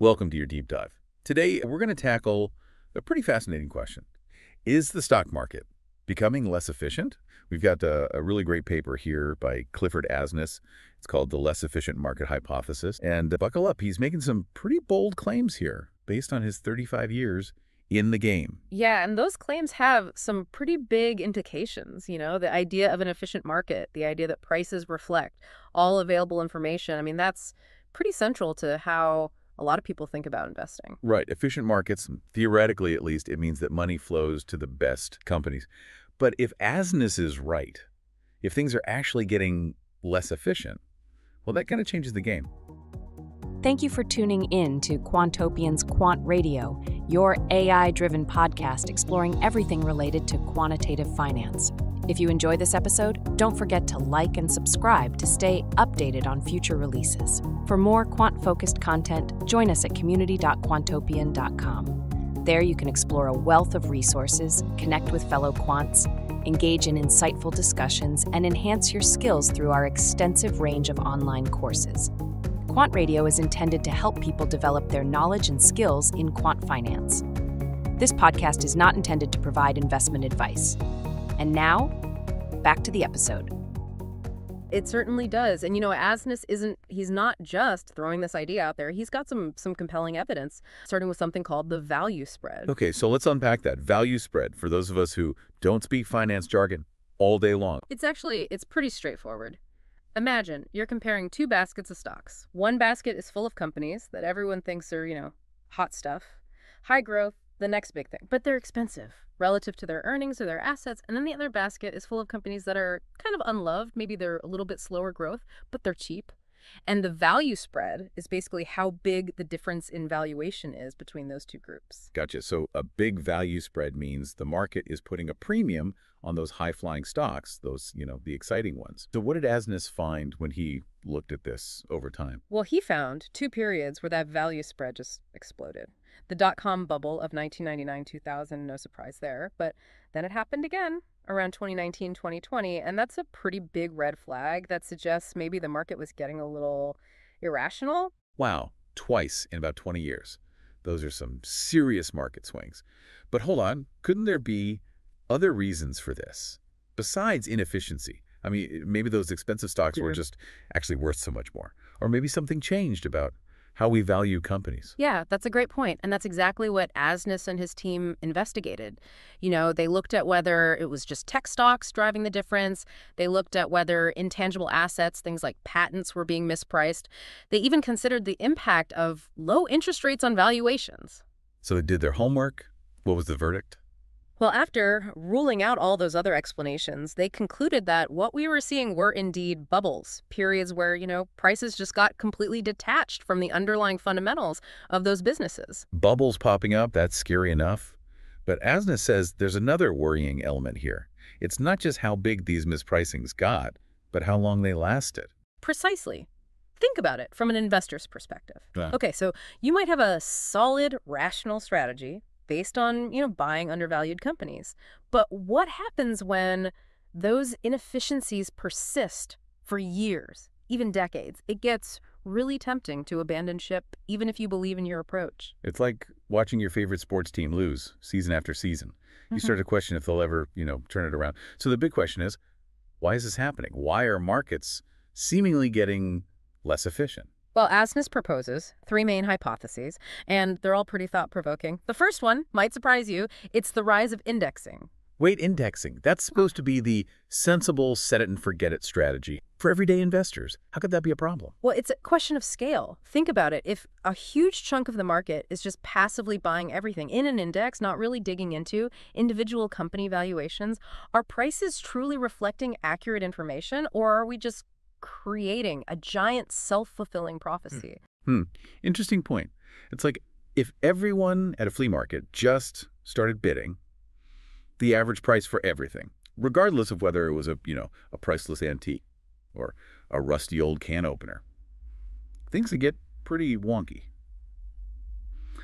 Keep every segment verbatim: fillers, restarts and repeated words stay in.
Welcome to your deep dive. Today, we're going to tackle a pretty fascinating question. Is the stock market becoming less efficient? We've got a, a really great paper here by Clifford Asness. It's called The Less Efficient Market Hypothesis. And uh, buckle up, he's making some pretty bold claims here based on his thirty-five years in the game. Yeah, and those claims have some pretty big implications. You know, the idea of an efficient market, the idea that prices reflect all available information. I mean, that's pretty central to how a lot of people think about investing. Right. Efficient markets, theoretically at least, it means that money flows to the best companies. But if Asness is right, if things are actually getting less efficient, well, that kind of changes the game. Thank you for tuning in to Quantopian's Quant Radio, your A I-driven podcast exploring everything related to quantitative finance. If you enjoy this episode, don't forget to like and subscribe to stay updated on future releases. For more quant-focused content, join us at community dot quantopian dot com. There you can explore a wealth of resources, connect with fellow quants, engage in insightful discussions, and enhance your skills through our extensive range of online courses. Quant Radio is intended to help people develop their knowledge and skills in quant finance. This podcast is not intended to provide investment advice. And now, back to the episode. It certainly does. And, you know, Asness isn't, he's not just throwing this idea out there. He's got some, some compelling evidence, starting with something called the value spread. Okay, so let's unpack that. Value spread, for those of us who don't speak finance jargon all day long. It's actually, it's pretty straightforward. Imagine you're comparing two baskets of stocks. One basket is full of companies that everyone thinks are, you know, hot stuff, high growth, the next big thing, but they're expensive relative to their earnings or their assets. And then the other basket is full of companies that are kind of unloved. Maybe they're a little bit slower growth, but they're cheap. And the value spread is basically how big the difference in valuation is between those two groups. Gotcha. So a big value spread means the market is putting a premium on those high-flying stocks, those, you know, the exciting ones. So what did Asness find when he looked at this over time? Well, he found two periods where that value spread just exploded. The dot-com bubble of nineteen ninety-nine to two thousand, no surprise there, but then it happened again around twenty nineteen to twenty twenty, and that's a pretty big red flag that suggests maybe the market was getting a little irrational. Wow, twice in about twenty years. Those are some serious market swings. But hold on, couldn't there be other reasons for this besides inefficiency? I mean, maybe those expensive stocks were just actually worth so much more, or maybe something changed about how we value companies. Yeah, that's a great point. And that's exactly what Asness and his team investigated. You know, they looked at whether it was just tech stocks driving the difference. They looked at whether intangible assets, things like patents, were being mispriced. They even considered the impact of low interest rates on valuations. So they did their homework. What was the verdict? Well, after ruling out all those other explanations, they concluded that what we were seeing were indeed bubbles, periods where, you know, prices just got completely detached from the underlying fundamentals of those businesses. Bubbles popping up, that's scary enough. But Asness says there's another worrying element here. It's not just how big these mispricings got, but how long they lasted. Precisely. Think about it from an investor's perspective. Yeah. Okay, so you might have a solid, rational strategy based on, you know, buying undervalued companies. But what happens when those inefficiencies persist for years, even decades? It gets really tempting to abandon ship, even if you believe in your approach. It's like watching your favorite sports team lose season after season. You start to question if they'll ever, you know, turn it around. So the big question is, why is this happening? Why are markets seemingly getting less efficient? Well, Asness proposes three main hypotheses, and they're all pretty thought-provoking. The first one might surprise you. It's the rise of indexing. Wait, indexing. That's supposed to be the sensible set-it-and-forget-it strategy for everyday investors. How could that be a problem? Well, it's a question of scale. Think about it. If a huge chunk of the market is just passively buying everything in an index, not really digging into individual company valuations, are prices truly reflecting accurate information, or are we just creating a giant self-fulfilling prophecy? Hmm. Interesting point. It's like if everyone at a flea market just started bidding the average price for everything, regardless of whether it was a, you know, a priceless antique or a rusty old can opener, things would get pretty wonky.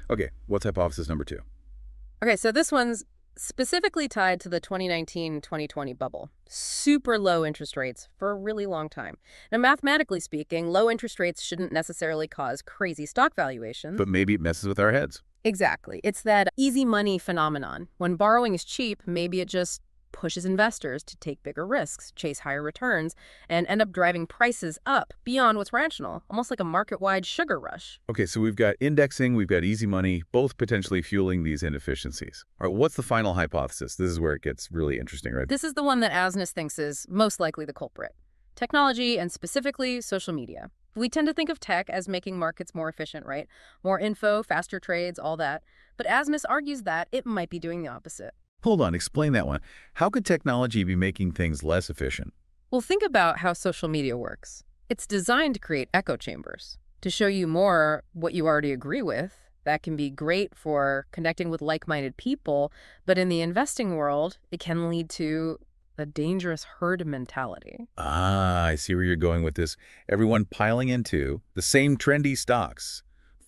Okay, what's hypothesis number two? Okay, so this one's specifically tied to the twenty nineteen twenty twenty bubble. Super low interest rates for a really long time. Now, mathematically speaking, low interest rates shouldn't necessarily cause crazy stock valuations. But maybe it messes with our heads. Exactly. It's that easy money phenomenon. When borrowing is cheap, maybe it just pushes investors to take bigger risks, chase higher returns, and end up driving prices up beyond what's rational, almost like a market-wide sugar rush. Okay, so we've got indexing, we've got easy money, both potentially fueling these inefficiencies. All right, what's the final hypothesis? This is where it gets really interesting, right? This is the one that Asness thinks is most likely the culprit. Technology, and specifically social media. We tend to think of tech as making markets more efficient, right? More info, faster trades, all that. But Asness argues that it might be doing the opposite. Hold on, explain that one. How could technology be making things less efficient? Well, think about how social media works. It's designed to create echo chambers, to show you more what you already agree with. That can be great for connecting with like-minded people, but in the investing world, it can lead to a dangerous herd mentality. Ah, I see where you're going with this. Everyone piling into the same trendy stocks,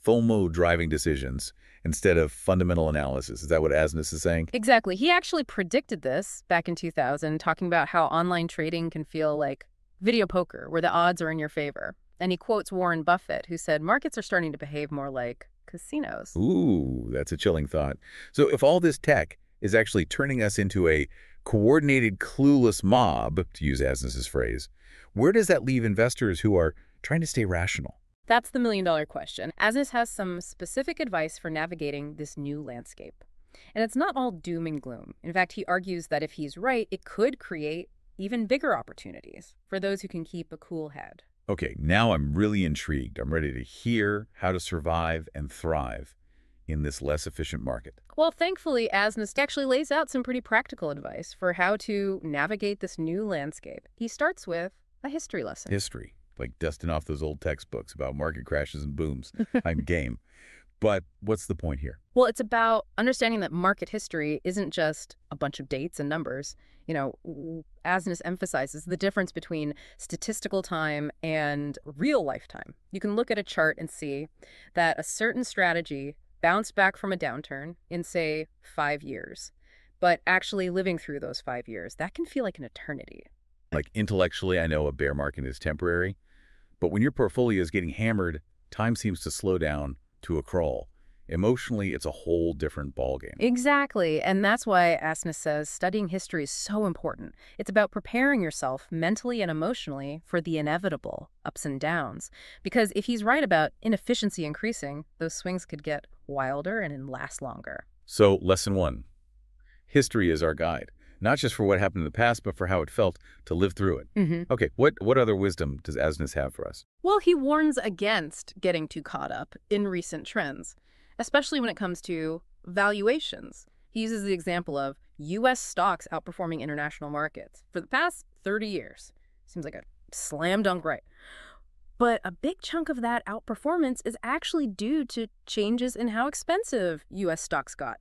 FOMO driving decisions, instead of fundamental analysis. Is that what Asness is saying? Exactly. He actually predicted this back in two thousand, talking about how online trading can feel like video poker, where the odds are in your favor. And he quotes Warren Buffett, who said, markets are starting to behave more like casinos. Ooh, that's a chilling thought. So if all this tech is actually turning us into a coordinated, clueless mob, to use Asness's phrase, where does that leave investors who are trying to stay rational? That's the million-dollar question. Asness has some specific advice for navigating this new landscape. And it's not all doom and gloom. In fact, he argues that if he's right, it could create even bigger opportunities for those who can keep a cool head. Okay, now I'm really intrigued. I'm ready to hear how to survive and thrive in this less efficient market. Well, thankfully, Asness actually lays out some pretty practical advice for how to navigate this new landscape. He starts with a history lesson. History. Like dusting off those old textbooks about market crashes and booms. I'm game. But what's the point here? Well, it's about understanding that market history isn't just a bunch of dates and numbers. You know, Asness emphasizes the difference between statistical time and real lifetime. You can look at a chart and see that a certain strategy bounced back from a downturn in, say, five years. But actually living through those five years, that can feel like an eternity. Like intellectually, I know a bear market is temporary. But when your portfolio is getting hammered, time seems to slow down to a crawl. Emotionally, it's a whole different ballgame. Exactly. And that's why Asness says studying history is so important. It's about preparing yourself mentally and emotionally for the inevitable ups and downs. Because if he's right about inefficiency increasing, those swings could get wilder and last longer. So lesson one, history is our guide. Not just for what happened in the past, but for how it felt to live through it. Mm-hmm. Okay, what, what other wisdom does Asness have for us? Well, he warns against getting too caught up in recent trends, especially when it comes to valuations. He uses the example of U S stocks outperforming international markets for the past thirty years. Seems like a slam dunk, right? But a big chunk of that outperformance is actually due to changes in how expensive U S stocks got.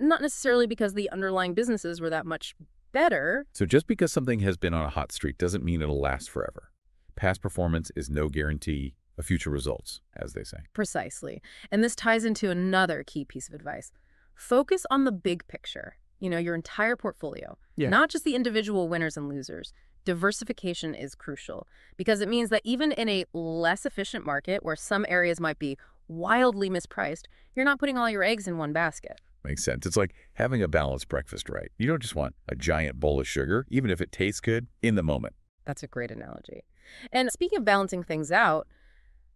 Not necessarily because the underlying businesses were that much better. So just because something has been on a hot streak doesn't mean it'll last forever. Past performance is no guarantee of future results, as they say. Precisely. And this ties into another key piece of advice. Focus on the big picture, you know, your entire portfolio, yeah. Not just the individual winners and losers. Diversification is crucial because it means that even in a less efficient market where some areas might be wildly mispriced, you're not putting all your eggs in one basket. Makes sense. It's like having a balanced breakfast, right? You don't just want a giant bowl of sugar, even if it tastes good, in the moment. That's a great analogy. And speaking of balancing things out,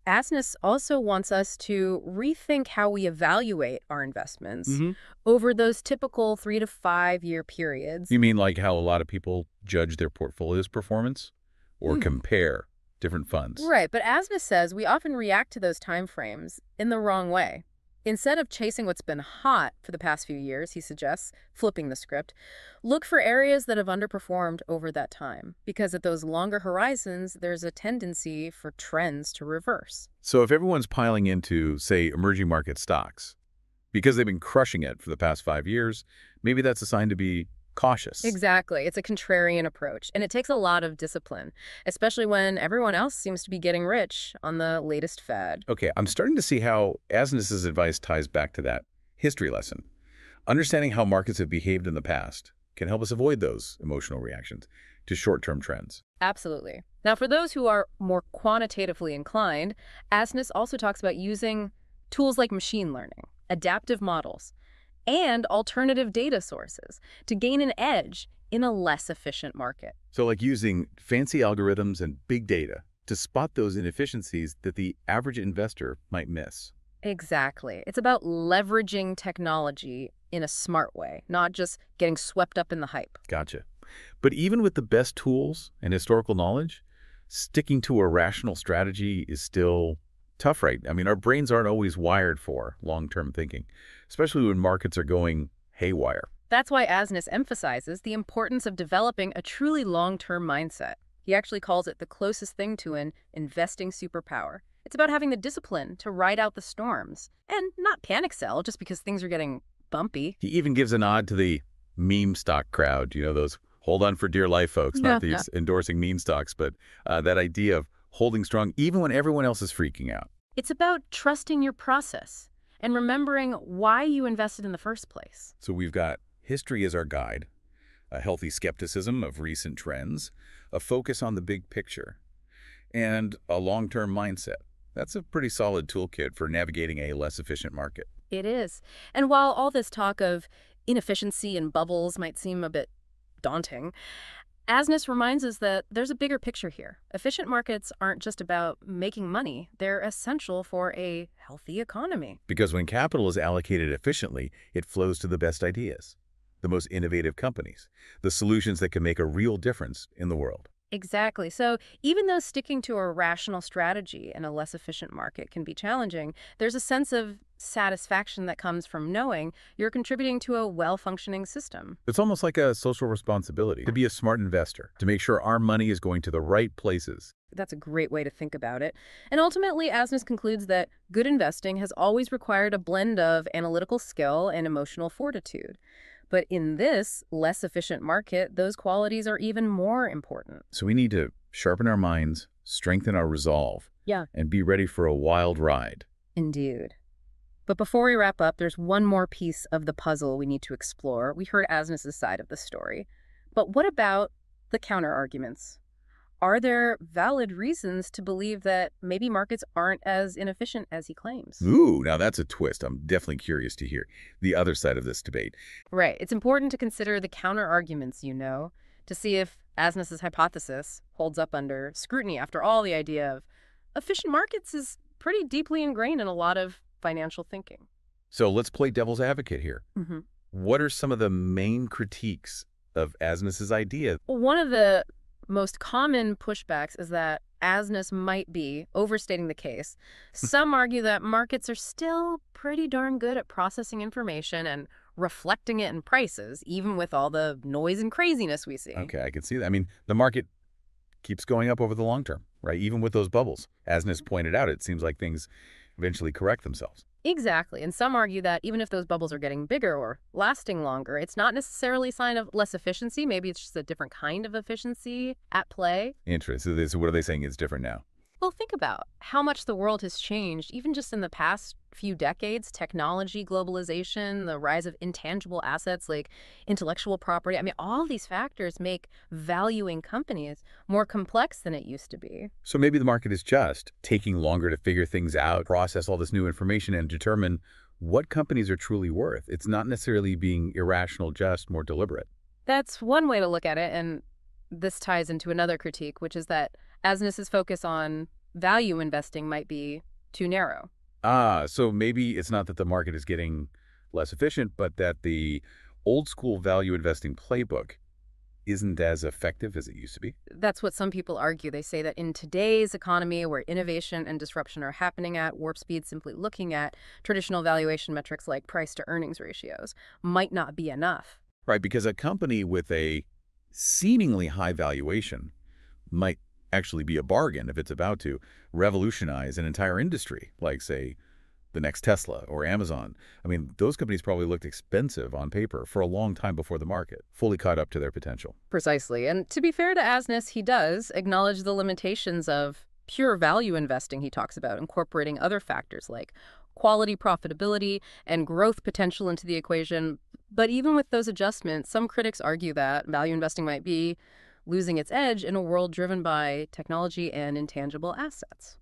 Asness also wants us to rethink how we evaluate our investments mm-hmm. over those typical three to five year periods. You mean like how a lot of people judge their portfolio's performance or mm. compare different funds? Right. But Asness says we often react to those timeframes in the wrong way. Instead of chasing what's been hot for the past few years, he suggests, flipping the script, look for areas that have underperformed over that time. Because at those longer horizons, there's a tendency for trends to reverse. So if everyone's piling into, say, emerging market stocks, because they've been crushing it for the past five years, maybe that's a sign to be cautious. Exactly. It's a contrarian approach. And it takes a lot of discipline, especially when everyone else seems to be getting rich on the latest fad. Okay, I'm starting to see how Asness's advice ties back to that history lesson. Understanding how markets have behaved in the past can help us avoid those emotional reactions to short-term trends. Absolutely. Now, for those who are more quantitatively inclined, Asness also talks about using tools like machine learning, adaptive models, and alternative data sources to gain an edge in a less efficient market. So like using fancy algorithms and big data to spot those inefficiencies that the average investor might miss. Exactly. It's about leveraging technology in a smart way, not just getting swept up in the hype. Gotcha. But even with the best tools and historical knowledge, sticking to a rational strategy is still tough, right? I mean, our brains aren't always wired for long-term thinking, especially when markets are going haywire. That's why Asness emphasizes the importance of developing a truly long-term mindset. He actually calls it the closest thing to an investing superpower. It's about having the discipline to ride out the storms and not panic sell just because things are getting bumpy. He even gives a nod to the meme stock crowd, you know, those hold on for dear life folks, no, not these no. endorsing meme stocks, but uh, that idea of holding strong even when everyone else is freaking out. It's about trusting your process and remembering why you invested in the first place. So we've got history as our guide, a healthy skepticism of recent trends, a focus on the big picture, and a long-term mindset. That's a pretty solid toolkit for navigating a less efficient market. It is. And while all this talk of inefficiency and bubbles might seem a bit daunting, Asness reminds us that there's a bigger picture here. Efficient markets aren't just about making money. They're essential for a healthy economy. Because when capital is allocated efficiently, it flows to the best ideas, the most innovative companies, the solutions that can make a real difference in the world. Exactly. So even though sticking to a rational strategy in a less efficient market can be challenging, there's a sense of satisfaction that comes from knowing you're contributing to a well-functioning system. It's almost like a social responsibility to be a smart investor, to make sure our money is going to the right places. That's a great way to think about it. And ultimately, Asness concludes that good investing has always required a blend of analytical skill and emotional fortitude. But in this less efficient market, those qualities are even more important. So we need to sharpen our minds, strengthen our resolve, yeah, and be ready for a wild ride. Indeed. But before we wrap up, there's one more piece of the puzzle we need to explore. We heard Asness's side of the story. But what about the counterarguments? Are there valid reasons to believe that maybe markets aren't as inefficient as he claims? Ooh, now that's a twist. I'm definitely curious to hear the other side of this debate. Right. It's important to consider the counterarguments, you know, to see if Asness's hypothesis holds up under scrutiny. After all, the idea of efficient markets is pretty deeply ingrained in a lot of financial thinking. So let's play devil's advocate here. Mm-hmm. What are some of the main critiques of Asness's idea? Well, one of the most common pushbacks is that Asness might be overstating the case. Some argue that markets are still pretty darn good at processing information and reflecting it in prices, even with all the noise and craziness we see. Okay, I can see that. I mean, the market keeps going up over the long term, right? Even with those bubbles. Asness pointed out, it seems like things eventually correct themselves. Exactly. And some argue that even if those bubbles are getting bigger or lasting longer, it's not necessarily a sign of less efficiency. Maybe it's just a different kind of efficiency at play. Interesting. So what are they saying is different now? Well, think about how much the world has changed, even just in the past few decades. Technology, globalization, the rise of intangible assets like intellectual property. I mean, all these factors make valuing companies more complex than it used to be. So maybe the market is just taking longer to figure things out, process all this new information, and determine what companies are truly worth. It's not necessarily being irrational, just more deliberate. That's one way to look at it, and this ties into another critique, which is that Asness's focus on value investing might be too narrow. Ah, so maybe it's not that the market is getting less efficient, but that the old school value investing playbook isn't as effective as it used to be? That's what some people argue. They say that in today's economy, where innovation and disruption are happening at warp speed, simply looking at traditional valuation metrics like price to earnings ratios might not be enough. Right, because a company with a seemingly high valuation might actually be a bargain if it's about to revolutionize an entire industry, like, say, the next Tesla or Amazon. I mean, those companies probably looked expensive on paper for a long time before the market fully caught up to their potential. Precisely. And to be fair to Asness, he does acknowledge the limitations of pure value investing he talks about, incorporating other factors like quality, profitability, and growth potential into the equation. But even with those adjustments, some critics argue that value investing might be losing its edge in a world driven by technology and intangible assets.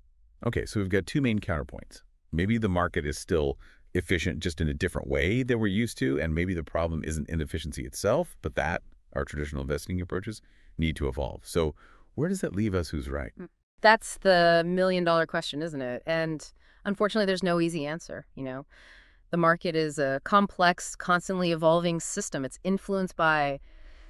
Okay, so we've got two main counterpoints. Maybe the market is still efficient just in a different way than we're used to, and maybe the problem isn't inefficiency itself, but that our traditional investing approaches need to evolve. So where does that leave us? Who's right? That's the million-dollar question, isn't it? And unfortunately, there's no easy answer, you know. The market is a complex, constantly evolving system. It's influenced by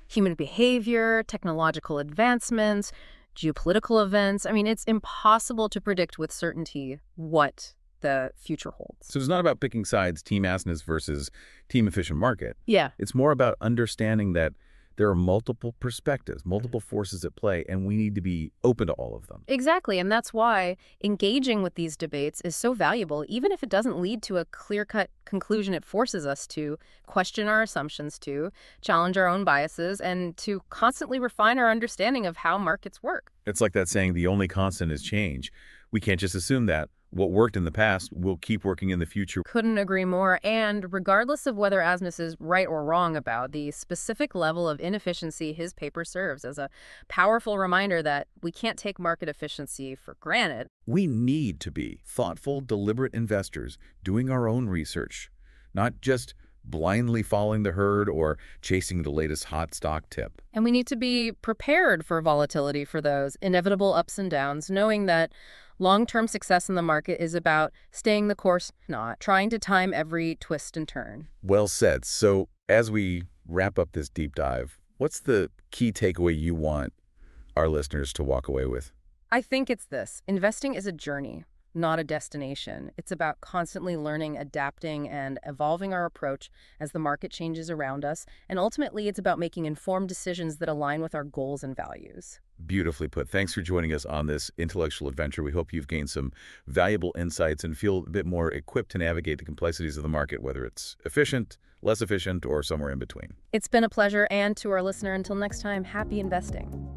human behavior, technological advancements, geopolitical events. I mean, it's impossible to predict with certainty what the future holds. So it's not about picking sides, Team Asness versus Team Efficient Market. Yeah. It's more about understanding that there are multiple perspectives, multiple forces at play, and we need to be open to all of them. Exactly, and that's why engaging with these debates is so valuable, even if it doesn't lead to a clear-cut conclusion. It forces us to question our assumptions, to challenge our own biases, and to constantly refine our understanding of how markets work. It's like that saying, the only constant is change. We can't just assume that what worked in the past will keep working in the future. Couldn't agree more. And regardless of whether Asness is right or wrong about the specific level of inefficiency, his paper serves as a powerful reminder that we can't take market efficiency for granted. We need to be thoughtful, deliberate investors doing our own research, not just blindly following the herd or chasing the latest hot stock tip. And we need to be prepared for volatility, for those inevitable ups and downs, knowing that long-term success in the market is about staying the course, not trying to time every twist and turn. Well said. So as we wrap up this deep dive, what's the key takeaway you want our listeners to walk away with? I think it's this. Investing is a journey, not a destination. It's about constantly learning, adapting, and evolving our approach as the market changes around us. And ultimately, it's about making informed decisions that align with our goals and values. Beautifully put. Thanks for joining us on this intellectual adventure. We hope you've gained some valuable insights and feel a bit more equipped to navigate the complexities of the market, whether it's efficient, less efficient, or somewhere in between. It's been a pleasure. And to our listener, until next time, happy investing.